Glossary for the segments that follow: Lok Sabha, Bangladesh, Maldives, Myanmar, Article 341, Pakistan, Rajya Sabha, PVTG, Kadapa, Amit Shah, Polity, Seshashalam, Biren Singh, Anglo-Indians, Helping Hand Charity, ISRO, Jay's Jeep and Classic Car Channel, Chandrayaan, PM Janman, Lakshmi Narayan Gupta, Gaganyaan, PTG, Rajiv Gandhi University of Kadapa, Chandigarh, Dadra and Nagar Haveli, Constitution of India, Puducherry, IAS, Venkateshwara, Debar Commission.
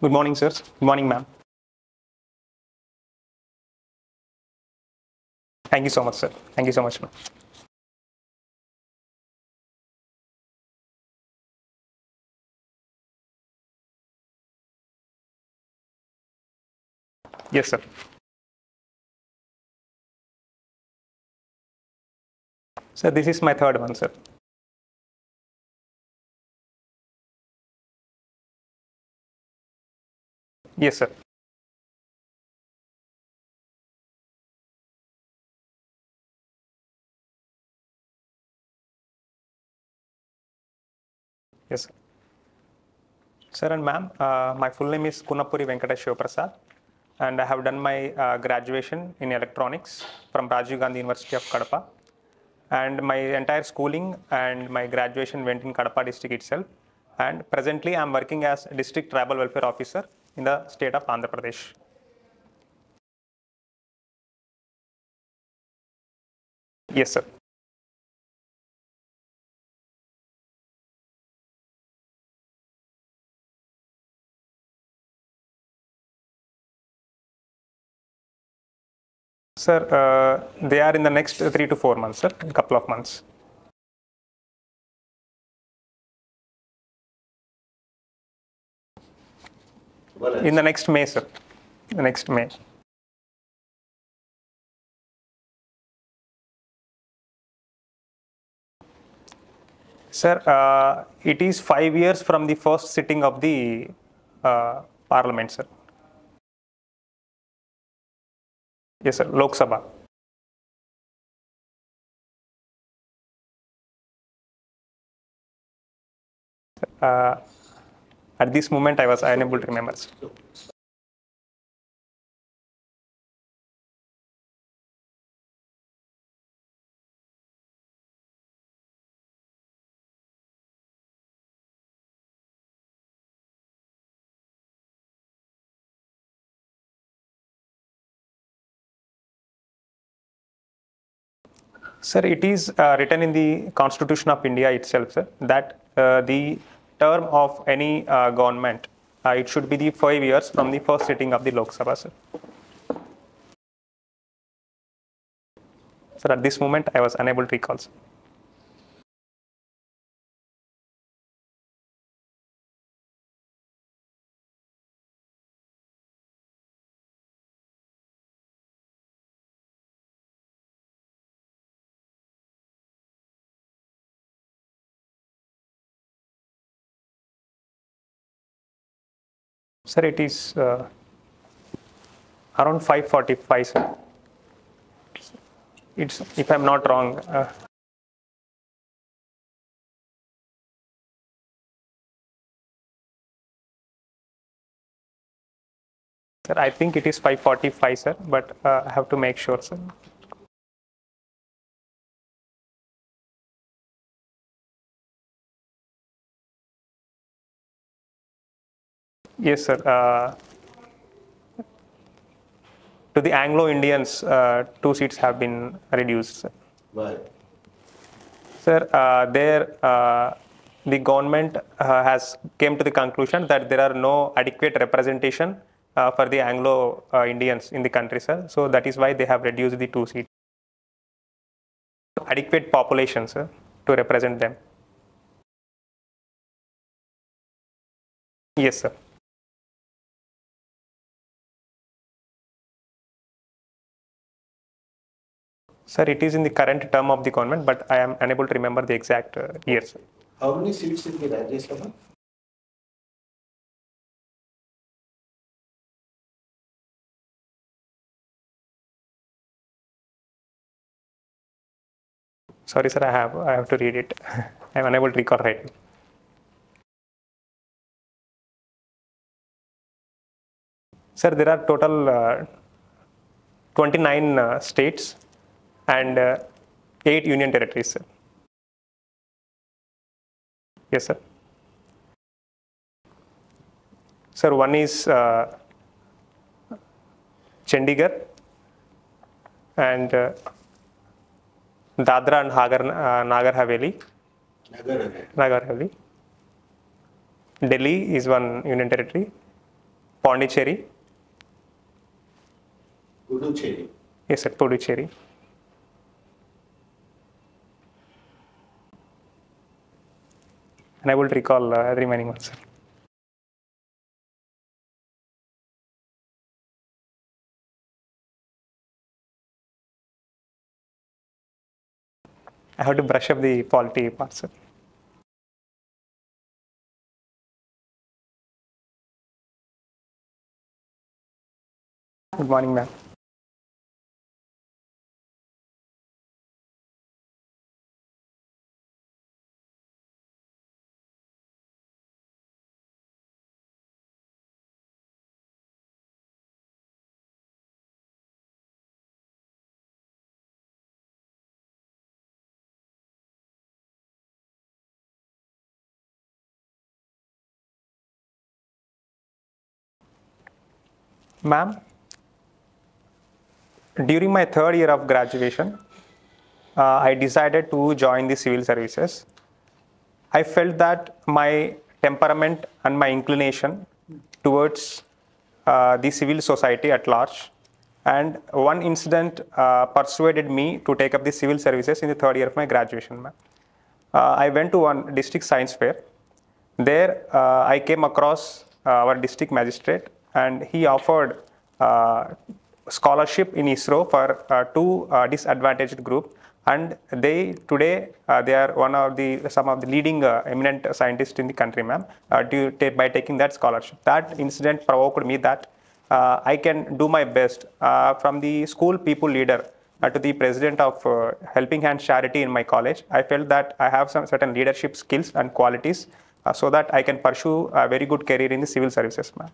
Good morning, sirs. Good morning, ma'am. Thank you so much, sir. Thank you so much, ma'am. Yes, sir. So this is my third one, sir. Yes, sir. Yes, sir. Sir and ma'am, my full name is Kunapuri Venkata Shivaprasad, and I have done my graduation in electronics from Rajiv Gandhi University of Kadapa, and my entire schooling and my graduation went in Kadapa district itself, and presently I am working as district tribal welfare officer in the state of Andhra Pradesh. Yes, sir. Sir, they are in the next 3 to 4 months, sir, a couple of months. In the next May, sir. The next May. Sir, it is 5 years from the first sitting of the Parliament, sir. Yes, sir. Lok Sabha. At this moment, I was unable to remember. Sir. Sir, it is written in the Constitution of India itself, sir, that the term of any government, it should be the 5 years from the first sitting of the Lok Sabha, sir. Sir, at this moment, I was unable to recall, sir. Sir, it is around 5:45, sir. It's, if I'm not wrong. Sir, I think it is 5:45, sir, but I have to make sure, sir. Yes, sir. To the Anglo-Indians, 2 seats have been reduced, sir. Why? Sir, the government has came to the conclusion that there are no adequate representation for the Anglo-Indians in the country, sir. So that is why they have reduced the 2 seats. Adequate population, sir, to represent them. Yes, sir. Sir, it is in the current term of the government, but I am unable to remember the exact year, sir. How many seats in the Rajya Sabha? Sorry, sir, I have to read it. I am unable to recall right now. Sir, there are total 29 states and 8 union territories, sir. Yes, sir. Sir, one is Chandigarh and Dadra and Nagar Haveli. Nagar Haveli. Delhi is one union territory. Pondicherry. Puducherry. Yes, at Puducherry. And I will recall the remaining ones, sir. I have to brush up the polity part, sir. Good morning, ma'am. Ma'am, during my third year of graduation, I decided to join the civil services. I felt that my temperament and my inclination towards the civil society at large, and one incident persuaded me to take up the civil services in the third year of my graduation, ma'am. I went to one district science fair. There I came across our district magistrate, and he offered scholarship in ISRO for two disadvantaged group, and they today they are one of the some of the leading eminent scientists in the country, ma'am. By taking that scholarship, that incident provoked me that I can do my best, from the school people leader to the president of Helping Hand Charity in my college. I felt that I have some certain leadership skills and qualities, so that I can pursue a very good career in the civil services, ma'am.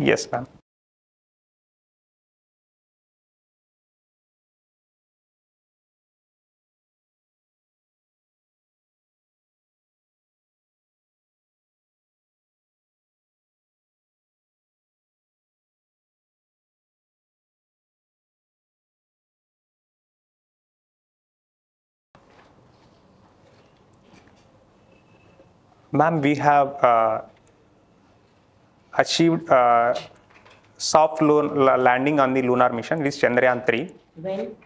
Yes, ma'am. Ma'am, we have achieved soft landing on the lunar mission, which is Chandrayaan 3. When?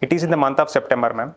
It is in the month of September, ma'am.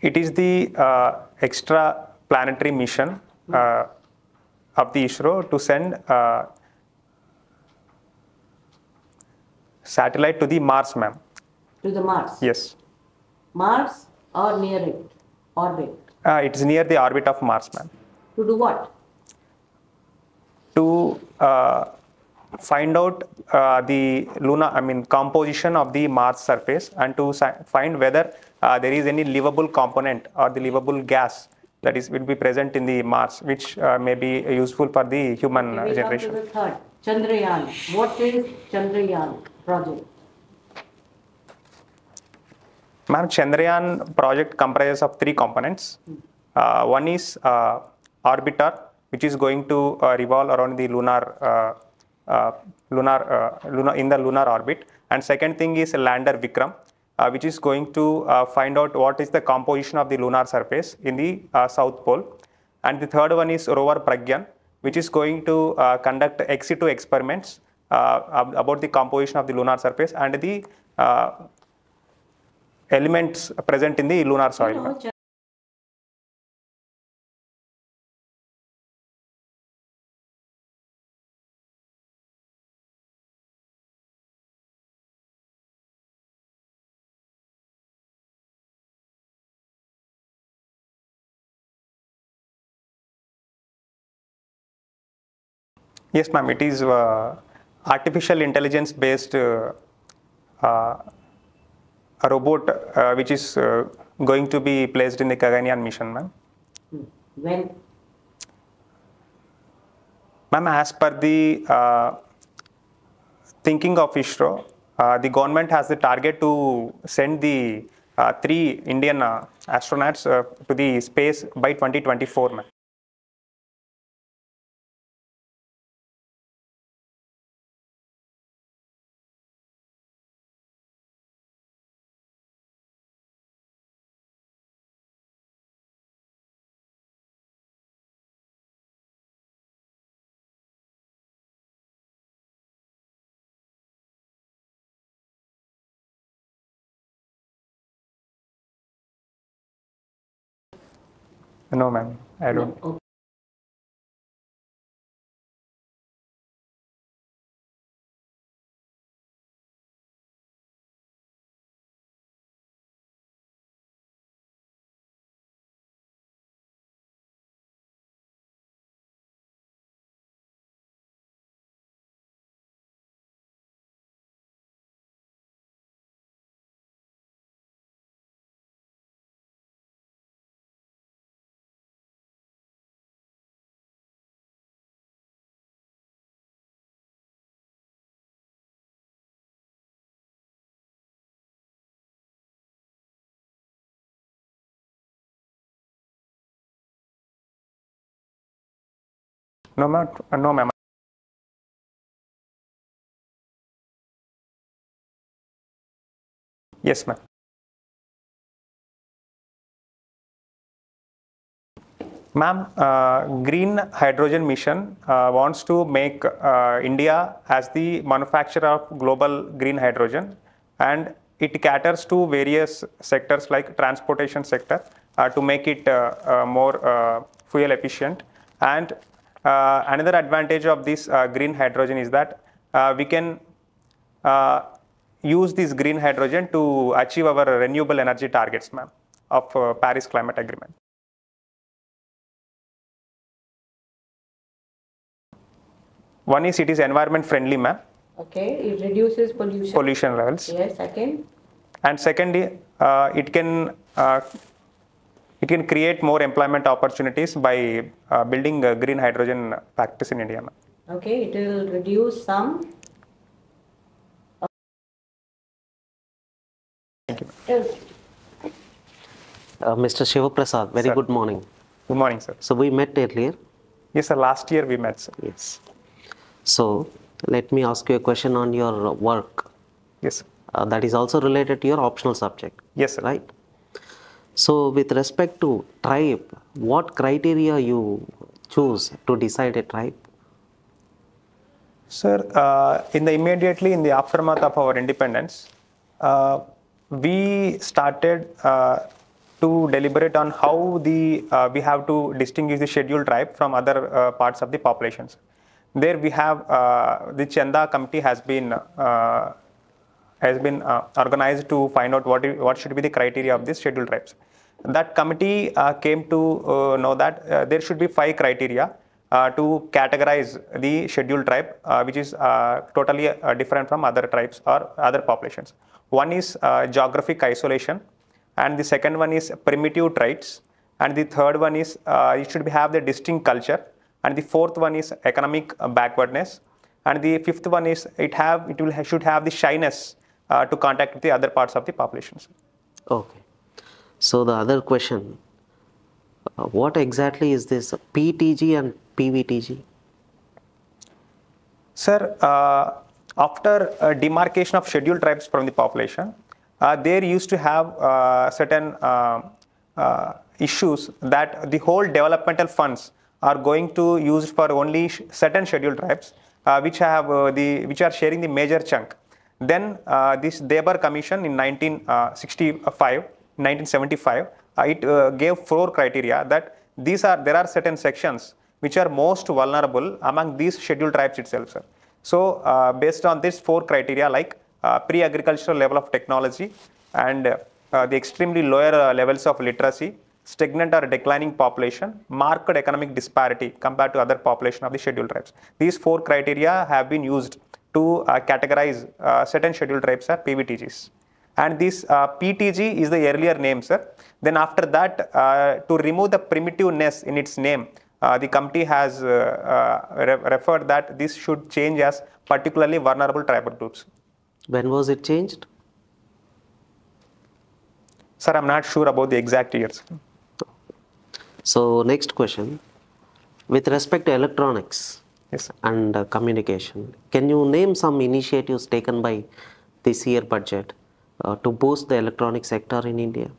It is the extra planetary mission of the ISRO to send satellite to the Mars, ma'am. To the Mars? Yes. Mars or near it? Orbit? It is near the orbit of Mars, ma'am. To do what? To find out the composition of the Mars surface, and to find whether there is any livable component or the livable gas that will be present in the Mars, which may be useful for the human generation. To the third, Chandrayaan. What is Chandrayaan project? Ma'am, Chandrayaan project comprises of three components. One is orbiter, which is going to revolve around the lunar orbit, and second thing is lander Vikram, which is going to find out what is the composition of the lunar surface in the South Pole, and the third one is rover Pragyan, which is going to conduct ex situ experiments about the composition of the lunar surface and the elements present in the lunar soil. Yes, ma'am. It is artificial intelligence based a robot which is going to be placed in the Gaganyaan mission, ma'am. When? Ma'am, as per the thinking of ISRO, the government has the target to send the 3 Indian astronauts to the space by 2024, ma'am. No, ma'am, I don't. No. No, ma'am. No, ma'am. Yes, ma'am. Ma'am, Green Hydrogen Mission wants to make India as the manufacturer of global green hydrogen, and it caters to various sectors like transportation sector to make it more fuel efficient. And another advantage of this green hydrogen is that we can use this green hydrogen to achieve our renewable energy targets, ma'am, of Paris climate agreement. One is it is environment friendly, ma'am. Okay, it reduces pollution. Pollution levels. Yes, second. And second, it can create more employment opportunities by building green hydrogen factories in India. Okay, it will reduce some. Thank you. Mr. Shivaprasad, very sir. Good morning. Good morning, sir. So we met earlier? Yes, sir. Last year we met, sir. Yes. So let me ask you a question on your work. Yes, sir. That is also related to your optional subject. Yes, sir. Right? So, with respect to tribe, what criteria you choose to decide a tribe? Sir, immediately in the aftermath of our independence, we started to deliberate on how we have to distinguish the scheduled tribe from other parts of the populations. There we have the Chanda committee has been organized to find out what should be the criteria of these scheduled tribes. That committee came to know that there should be 5 criteria to categorize the scheduled tribe, which is totally different from other tribes or other populations. One is geographic isolation, and the second one is primitive traits, and the third one is it should have the distinct culture, and the fourth one is economic backwardness, and the fifth one is it should have the shyness to contact with the other parts of the population. Okay. So the other question, what exactly is this PTG and PVTG? Sir, after demarcation of scheduled tribes from the population, there used to have certain issues that the whole developmental funds are going to use for only certain scheduled tribes which are sharing the major chunk. Then this Debar Commission in 1975, it gave 4 criteria that there are certain sections which are most vulnerable among these scheduled tribes itself, sir. So based on these 4 criteria, like pre-agricultural level of technology and the extremely lower levels of literacy, stagnant or declining population, marked economic disparity compared to other population of the scheduled tribes. These four criteria have been used to categorize certain scheduled tribes as PVTGs. And this PTG is the earlier name, sir. Then after that, to remove the primitiveness in its name, the committee has referred that this should change as particularly vulnerable tribal groups. When was it changed? Sir, I'm not sure about the exact years. So, next question. With respect to electronics, yes, and communication, can you name some initiatives taken by this year budget to boost the electronic sector in India?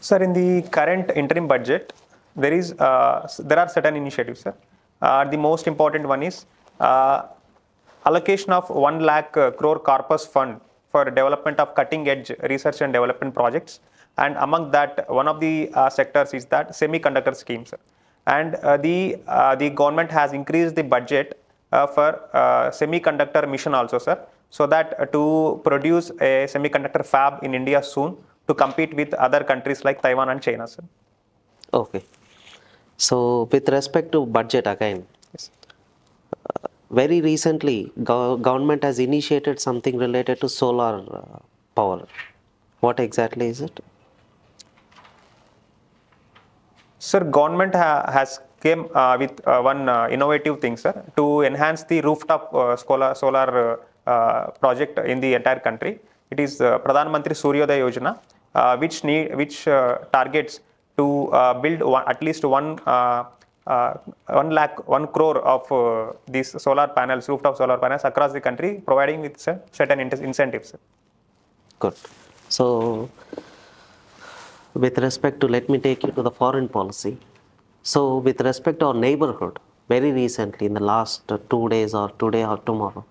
Sir, in the current interim budget, there are certain initiatives, sir. The most important one is allocation of 1 lakh crore corpus fund for development of cutting edge research and development projects. And among that, one of the sectors is that semiconductor schemes. And the government has increased the budget for semiconductor mission also, sir, so that to produce a semiconductor fab in India soon to compete with other countries like Taiwan and China, sir. Okay. So with respect to budget again, yes, very recently government has initiated something related to solar power. What exactly is it? Sir, government has came with one innovative thing, sir, to enhance the rooftop solar project in the entire country. It is Pradhan Mantri Suryodaya Yojana, which targets to build at least one crore of these solar panels, rooftop solar panels across the country, providing with certain incentives. Good. So, with respect to, let me take you to the foreign policy. So, with respect to our neighborhood, very recently, in the last 2 days or today or tomorrow,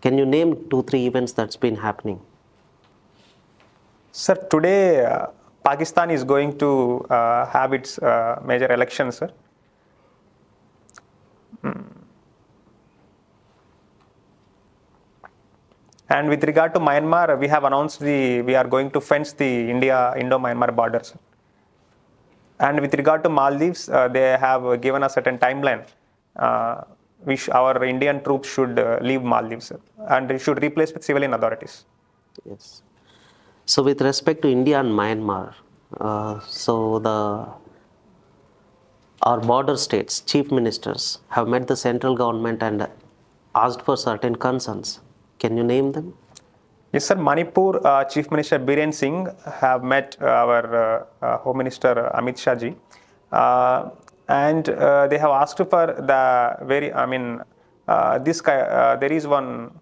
can you name 2-3 events that's been happening? Sir, today Pakistan is going to have its major election, sir. And with regard to Myanmar, we have announced we are going to fence the Indo-Myanmar borders. And with regard to Maldives, they have given a certain timeline, which our Indian troops should leave Maldives, sir, and they should replace with civilian authorities. Yes. So with respect to India and Myanmar, so our border states, chief ministers have met the central government and asked for certain concerns. Can you name them? Yes, sir. Manipur Chief Minister Biren Singh have met our Home Minister Amit Shah ji, and they have asked for the very, this guy, there is one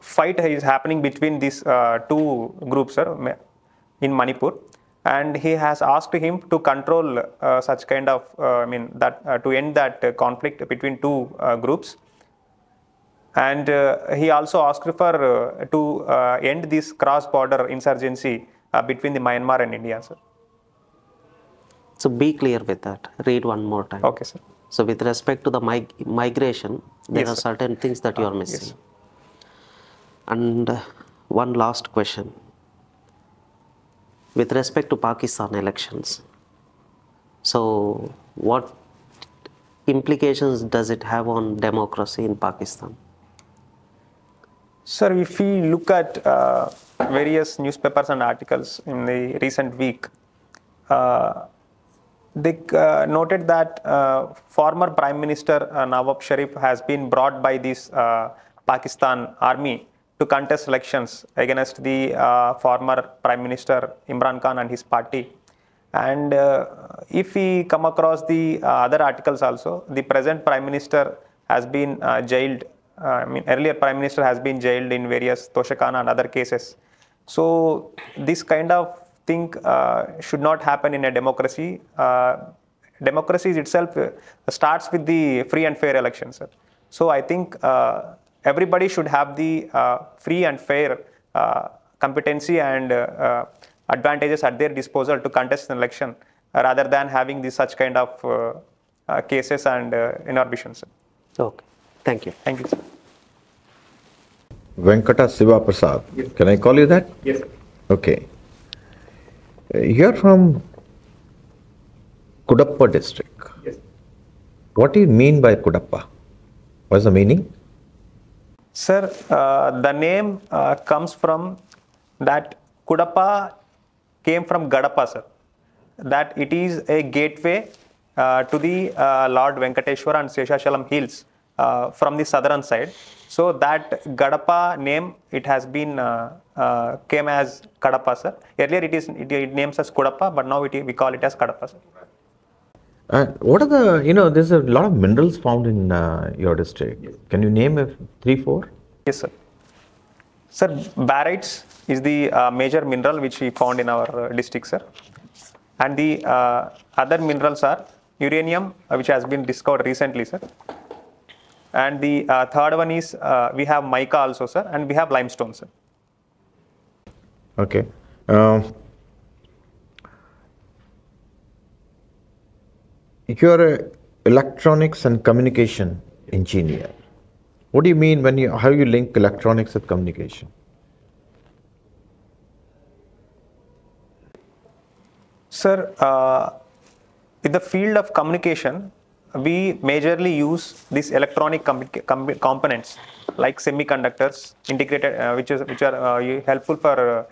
fight is happening between these two groups, sir, in Manipur, and he has asked him to control such kind of, to end that conflict between two groups. And he also asked for to end this cross-border insurgency between the Myanmar and India, sir. So be clear with that. Read one more time. Okay, sir. So with respect to the migration, there, yes, are certain things that you are missing. Yes. And one last question. With respect to Pakistan elections, so what implications does it have on democracy in Pakistan? Sir, if we look at various newspapers and articles in the recent week, they noted that former Prime Minister Nawab Sharif has been brought by this Pakistan army to contest elections against the former Prime Minister Imran Khan and his party. And if we come across the other articles also, the present Prime Minister has been jailed. Earlier Prime Minister has been jailed in various Toshakana and other cases. So this kind of thing should not happen in a democracy. Democracy itself starts with the free and fair elections, sir. So I think everybody should have the free and fair competency and advantages at their disposal to contest an election, rather than having these such kind of cases and inhibitions. Okay. Thank you. Thank you, sir. Venkata Shivaprasad. Yes. Can I call you that? Yes. Okay. You're from Kadapa district. Yes. What do you mean by Kadapa? What's the meaning? Sir, the name comes from that Kadapa came from Gadapa, sir. That it is a gateway to the Lord Venkateshwara and Seshashalam hills from the southern side. So that Gadapa name, it has been came as Kadapa, sir. Earlier it names as Kadapa, but now we call it as Kadapa, sir. What are the, there's a lot of minerals found in your district. Yes. Can you name 3-4? Yes, sir. Sir, barytes is the major mineral which we found in our district, sir. And the other minerals are uranium, which has been discovered recently, sir. And the third one is, we have mica also, sir, and we have limestone, sir. Okay. You're an electronics and communication engineer. What do you mean when how you link electronics with communication? Sir, in the field of communication, we majorly use these electronic components like semiconductors, integrated, which are helpful for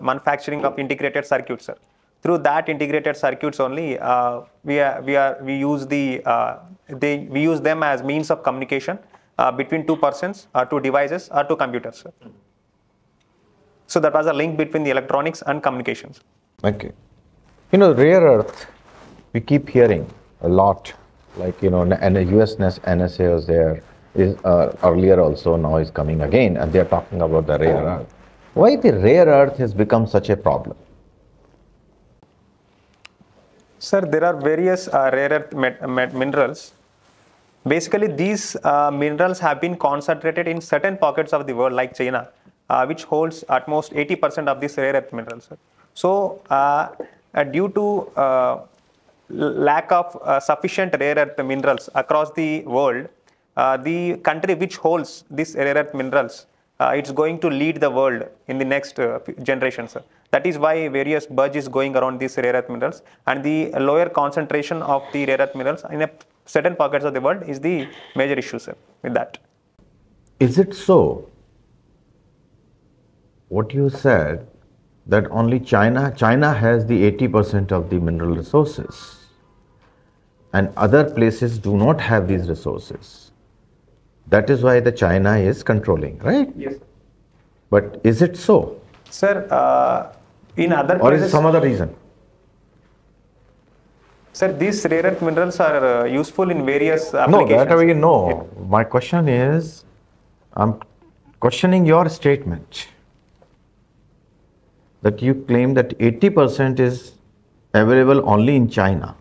manufacturing of integrated circuits, sir. Through that integrated circuits only, we use them as means of communication between two persons or two devices or two computers, sir. So that was a link between the electronics and communications. Okay. Rare earth, we keep hearing a lot, like, and the US NSA was there earlier also, now is coming again, and they are talking about the rare earth. Why the rare earth has become such a problem? Sir, there are various rare earth minerals. Basically, these minerals have been concentrated in certain pockets of the world, like China, which holds at most 80% of these rare earth minerals. Sir. So, due to lack of sufficient rare earth minerals across the world, the country which holds these rare earth minerals, it's going to lead the world in the next generation, sir. That is why various budge is going around these rare earth minerals, and the lower concentration of the rare earth minerals in certain pockets of the world is the major issue, sir, with that. Is it so? What you said, that only China has the 80% of the mineral resources and other places do not have these resources. That is why the China is controlling, right? Yes. But is it so? Sir, in other places... Or is it some other reason? Sir, these rare earth minerals are useful in various applications. No, that we know. Yeah. My question is, I'm questioning your statement that you claim that 80% is available only in China.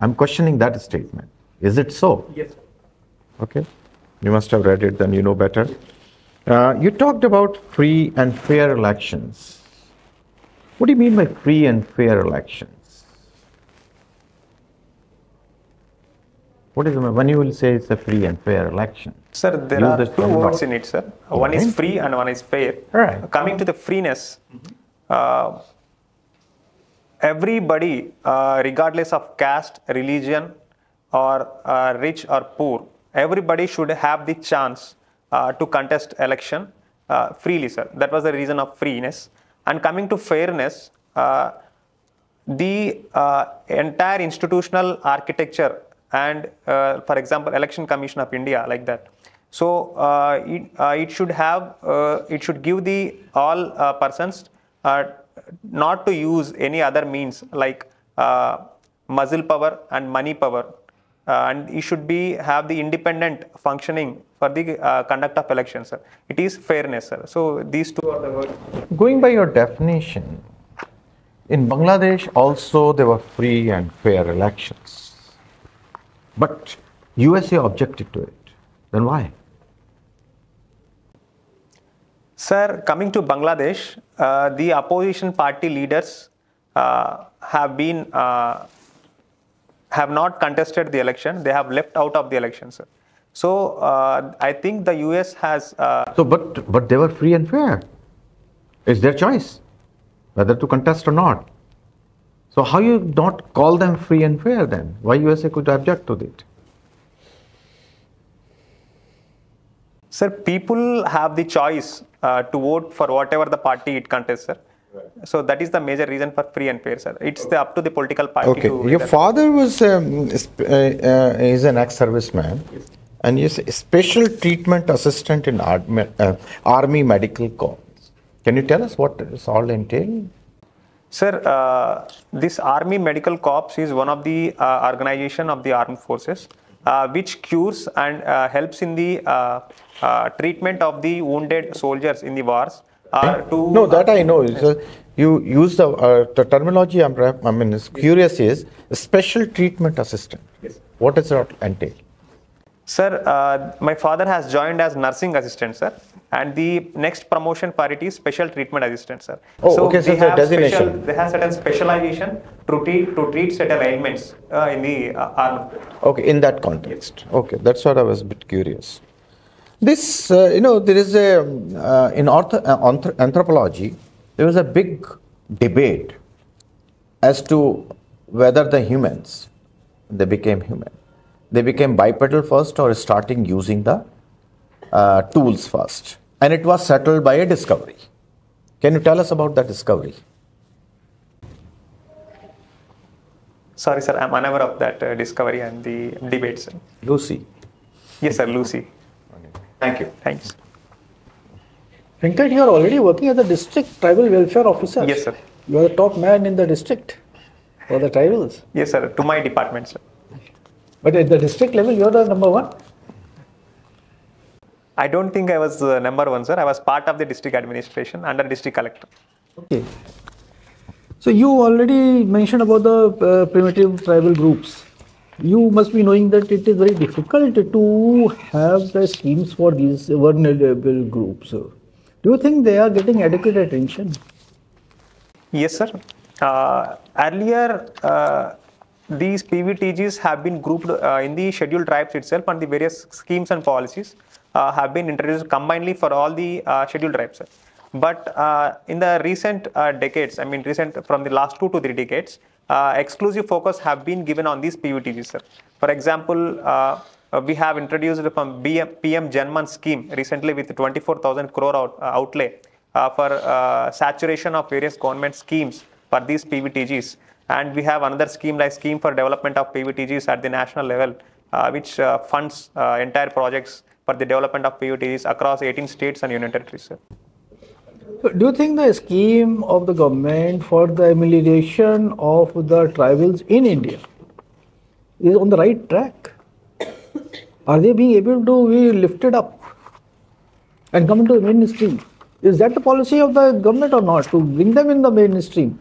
I'm questioning that statement. Is it so? Yes, sir. Okay. You must have read it, then you know better. You talked about free and fair elections. What do you mean by free and fair elections? What is it? When you will say it's a free and fair election? Sir, there are two words in it, sir. One is free and one is fair. Right. Coming to the freeness, everybody, regardless of caste, religion, or rich or poor, everybody should have the chance to contest election freely, sir. That was the reason of freeness. And coming to fairness, the entire institutional architecture and, for example, Election Commission of India, like that. So it should give the all persons not to use any other means like muscle power and money power. And it should have the independent functioning for the conduct of elections, sir. It is fairness, sir. So these two are the words. Going by your definition, in Bangladesh also there were free and fair elections. But USA objected to it. Then why? Sir, coming to Bangladesh, the opposition party leaders have not contested the election. They have left out of the election, sir. So I think the US has... but they were free and fair. It's their choice whether to contest or not. So how you not call them free and fair then? Why USA could object to it? Sir, people have the choice to vote for whatever the party it contests, sir. Right. So that is the major reason for free and fair, sir. It's up to the political party. Okay. Your father was is an ex-serviceman, yes, and he's a special treatment assistant in Army Medical Corps. Can you tell us what it's all entailed? Sir, this Army Medical Corps is one of the organization of the armed forces, which cures and helps in the treatment of the wounded soldiers in the wars. No, that I know. You use the terminology I mean, curious is special treatment assistant. Yes. What does that entail? Sir, my father has joined as nursing assistant, sir. And the next promotion for it is special treatment assistant, sir. Oh, so okay, so it's a designation. They have certain specialization to treat certain ailments in the arm. Okay, in that context. Okay, that's what I was a bit curious. This, you know, there is a, in anthropology, there was a big debate as to whether the humans, they became human. They became bipedal first or starting using the tools first. And it was settled by a discovery. Can you tell us about that discovery? Sorry, sir, I'm unaware of that discovery and the debate, sir. Lucy. Yes, sir, Lucy. Thank you. Thanks. Venkat, you are already working as a district tribal welfare officer. Yes, sir. You are the top man in the district for the tribals. Yes, sir. To my department, sir. But at the district level, you are the number one? I don't think I was number one, sir. I was part of the district administration under district collector. Okay. So you already mentioned about the primitive tribal groups. You must be knowing that it is very difficult to have the schemes for these vulnerable groups. Do you think they are getting adequate attention? Yes, sir. Earlier, these PVTGs have been grouped in the scheduled tribes itself, and the various schemes and policies have been introduced combinedly for all the scheduled tribes, sir. But in the recent decades, I mean recent from the last 2 to 3 decades, exclusive focus have been given on these PVTGs, sir. For example, we have introduced from PM Janman scheme recently with 24,000 crore outlay for saturation of various government schemes for these PVTGs. And we have another scheme like scheme for development of PVTGs at the national level, which funds entire projects for the development of PVTGs across 18 states and union territories, sir. Do you think the scheme of the government for the amelioration of the tribals in India is on the right track? Are they being able to be lifted up and come into the mainstream? Is that the policy of the government or not, to bring them in the mainstream?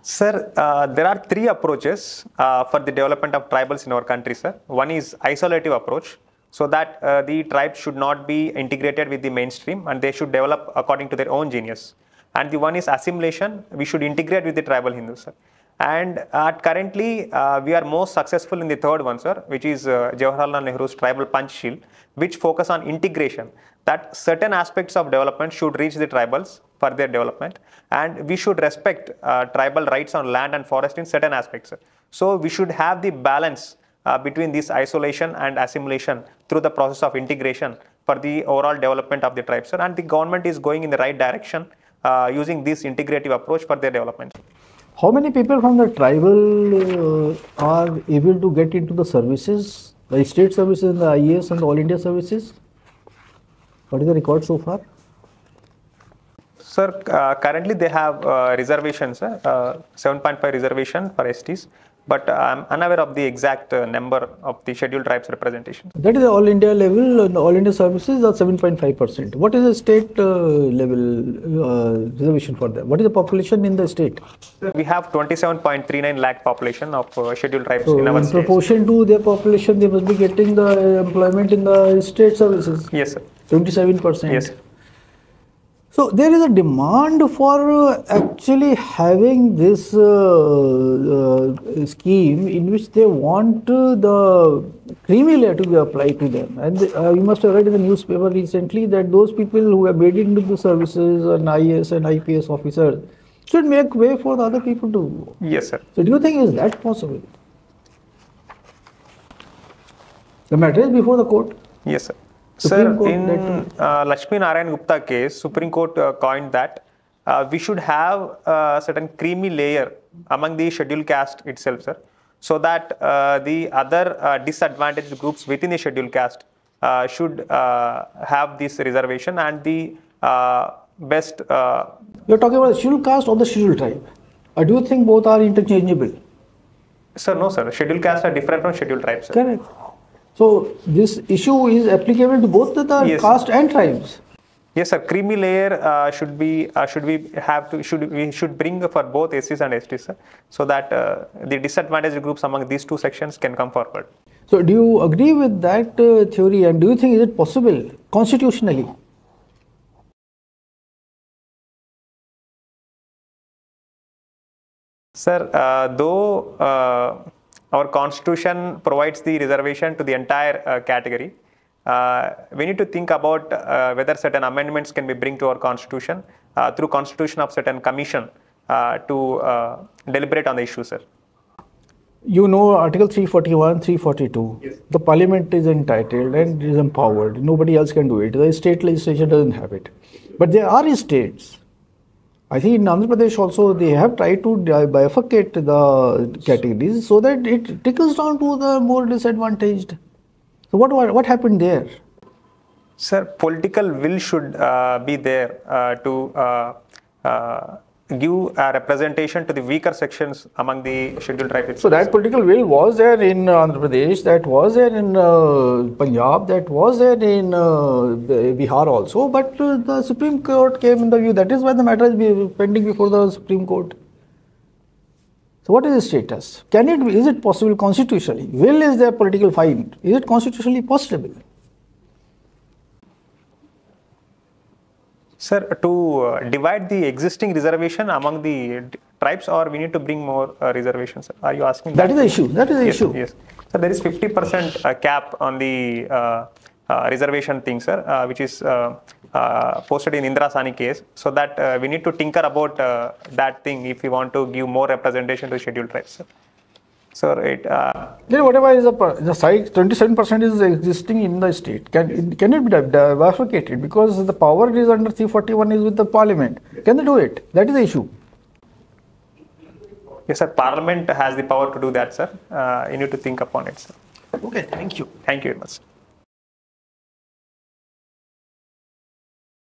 Sir, there are 3 approaches for the development of tribals in our country, sir. One is isolative approach, so that the tribes should not be integrated with the mainstream and they should develop according to their own genius. And the one is assimilation, we should integrate with the tribal Hindus, sir. And currently, we are most successful in the third one, sir, which is Jawaharlal Nehru's tribal punch shield, which focus on integration, that certain aspects of development should reach the tribals for their development, and we should respect tribal rights on land and forest in certain aspects, sir. So we should have the balance between this isolation and assimilation through the process of integration for the overall development of the tribe, sir. And the government is going in the right direction using this integrative approach for their development. How many people from the tribal are able to get into the services, the state services, the IAS and the All India services? What is the record so far? Sir, currently they have reservations, 7.5 reservation for STs. But I'm unaware of the exact number of the scheduled tribes representation. That is the All India level, and All India services are 7.5%. What is the state level reservation for them? What is the population in the state? We have 27.39 lakh population of scheduled tribes in our state. So in proportion to their population, they must be getting the employment in the state services. Yes, sir. 27%. Yes, sir. So there is a demand for actually having this scheme in which they want the creamy layer to be applied to them. And you must have read in the newspaper recently that those people who have made it into the services and IAS and IPS officers should make way for the other people to. Yes, sir. So do you think is that possible? The matter is before the court. Yes, sir. Supreme Court, in Lakshmi Narayan Gupta case, Supreme Court coined that we should have a certain creamy layer among the scheduled caste itself, sir, so that the other disadvantaged groups within the scheduled caste should have this reservation and the best. You're talking about the scheduled caste or the scheduled tribe? Or do you think both are interchangeable? Sir, no, sir. Scheduled caste are different from scheduled tribes, sir. Correct. So this issue is applicable to both the yes. caste and tribes. Yes, sir. Creamy layer should bring for both SCs and STs, sir, so that the disadvantaged groups among these two sections can come forward. So do you agree with that theory, and do you think is it possible constitutionally? Sir, though. Our constitution provides the reservation to the entire category. We need to think about whether certain amendments can be bring to our constitution through constitution of certain commission to deliberate on the issue, sir. You know Article 341, 342, yes. The parliament is entitled and is empowered. Nobody else can do it. The state legislature doesn't have it. But there are states. I think in Andhra Pradesh also they have tried to bifurcate the categories so that it trickles down to the more disadvantaged. So what happened there? Sir, political will should be there to give a representation to the weaker sections among the scheduled tribe itself. So that political will was there in Andhra Pradesh, that was there in Punjab, that was there in Bihar also, but the Supreme Court came in the view. That is why the matter is pending before the Supreme Court. So what is the status? Can it be, is it possible constitutionally? Will is there political fight? Is it constitutionally possible? Sir, to divide the existing reservation among the tribes, or we need to bring more reservations? Are you asking that? That is the issue. That is the yes, issue. Yes. So there is 50% cap on the reservation thing, sir, which is posted in Indira Sani case. So that we need to tinker about that thing if we want to give more representation to scheduled tribes, sir. So it. Then whatever is the size, 27% is existing in the state. Can it be bifurcated? Because the power is under 341 is with the parliament. Can they do it? That is the issue. Yes, sir. Parliament has the power to do that, sir. You need to think upon it, sir. Okay. Thank you. Thank you very much.